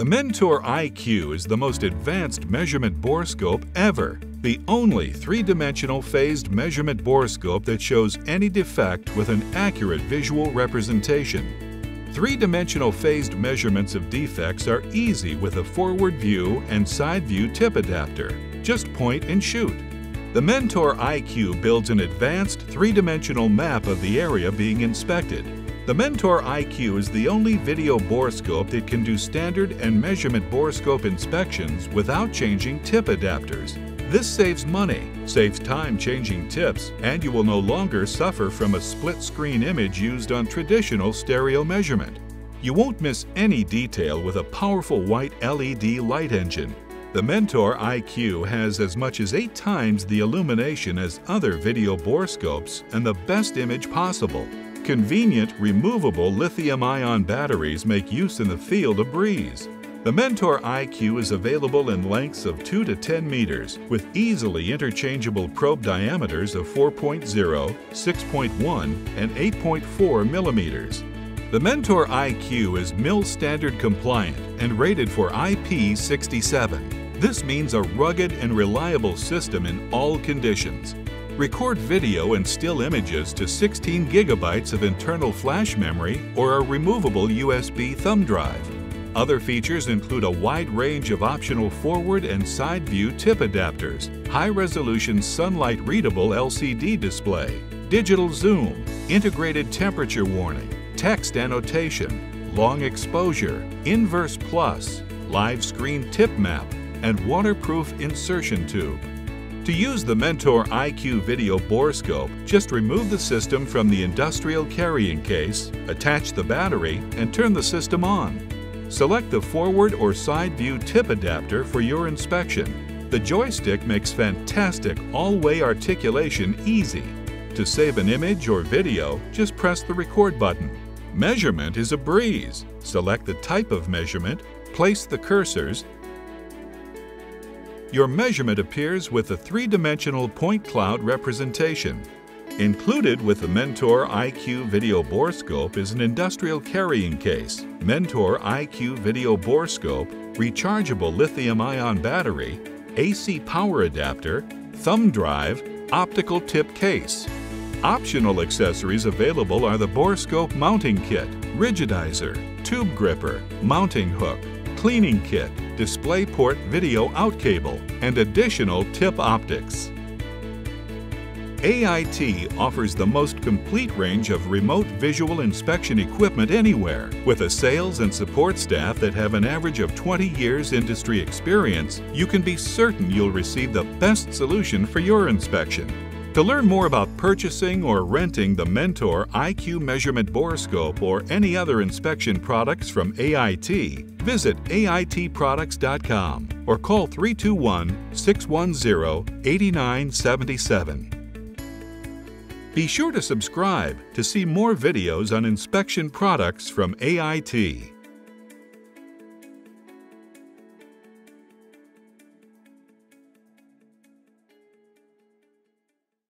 The Mentor iQ is the most advanced measurement borescope ever. The only three-dimensional phased measurement borescope that shows any defect with an accurate visual representation. Three-dimensional phased measurements of defects are easy with a forward view and side view tip adapter. Just point and shoot. The Mentor iQ builds an advanced three-dimensional map of the area being inspected. The Mentor iQ is the only video borescope that can do standard and measurement borescope inspections without changing tip adapters. This saves money, saves time changing tips, and you will no longer suffer from a split-screen image used on traditional stereo measurement. You won't miss any detail with a powerful white LED light engine. The Mentor iQ has as much as 8 times the illumination as other video borescopes and the best image possible. Convenient, removable lithium-ion batteries make use in the field a breeze. The Mentor iQ is available in lengths of 2 to 10 meters with easily interchangeable probe diameters of 4.0, 6.1, and 8.4 millimeters. The Mentor iQ is MIL standard compliant and rated for IP67. This means a rugged and reliable system in all conditions. Record video and still images to 16 gigabytes of internal flash memory or a removable USB thumb drive. Other features include a wide range of optional forward and side view tip adapters, high-resolution sunlight-readable LCD display, digital zoom, integrated temperature warning, text annotation, long exposure, inverse plus, live screen tip map, and waterproof insertion tube. To use the Mentor iQ video borescope, just remove the system from the industrial carrying case, attach the battery, and turn the system on. Select the forward or side view tip adapter for your inspection. The joystick makes fantastic all-way articulation easy. To save an image or video, just press the record button. Measurement is a breeze. Select the type of measurement, place the cursors. Your measurement appears with a three-dimensional point cloud representation. Included with the Mentor iQ video borescope is an industrial carrying case, Mentor iQ video borescope, rechargeable lithium-ion battery, AC power adapter, thumb drive, optical tip case. Optional accessories available are the borescope mounting kit, rigidizer, tube gripper, mounting hook, cleaning kit, DisplayPort video out cable, and additional tip optics. AIT offers the most complete range of remote visual inspection equipment anywhere. With a sales and support staff that have an average of 20 years industry experience, you can be certain you'll receive the best solution for your inspection. To learn more about purchasing or renting the Mentor iQ measurement borescope or any other inspection products from AIT, visit AITProducts.com or call 321-610-8977. Be sure to subscribe to see more videos on inspection products from AIT.